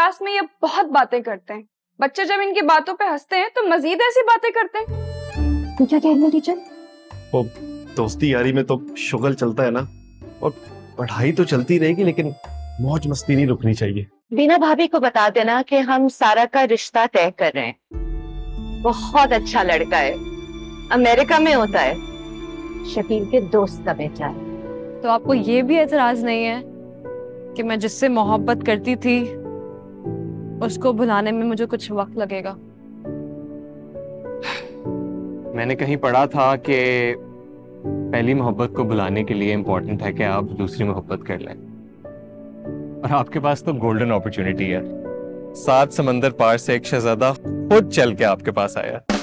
Class में ये बहुत बातें करते हैं। बच्चे जब इनकी बातों पे हंसते हैं तो मजीद ऐसी बातें करते हैं। तो क्या कह रही है टीचर? वो दोस्ती यारी में तो शुगल चलता है ना, और पढ़ाई तो चलती रहेगी, लेकिन मौज मस्ती नहीं रुकनी चाहिए। बिना भाभी को बता देना कि हम सारा का रिश्ता तय कर रहे हैं। बहुत अच्छा लड़का है, अमेरिका में होता है, शकील के दोस्त का बेटा है। तो आपको ये भी एतराज नहीं है कि मैं जिससे मोहब्बत करती थी उसको भुलाने में मुझे कुछ वक्त लगेगा? मैंने कहीं पढ़ा था कि पहली मोहब्बत को भुलाने के लिए इम्पोर्टेंट है कि आप दूसरी मोहब्बत कर लें, और आपके पास तो गोल्डन अपॉर्चुनिटी है। सात समंदर पार से एक शहजादा खुद चल के आपके पास आया।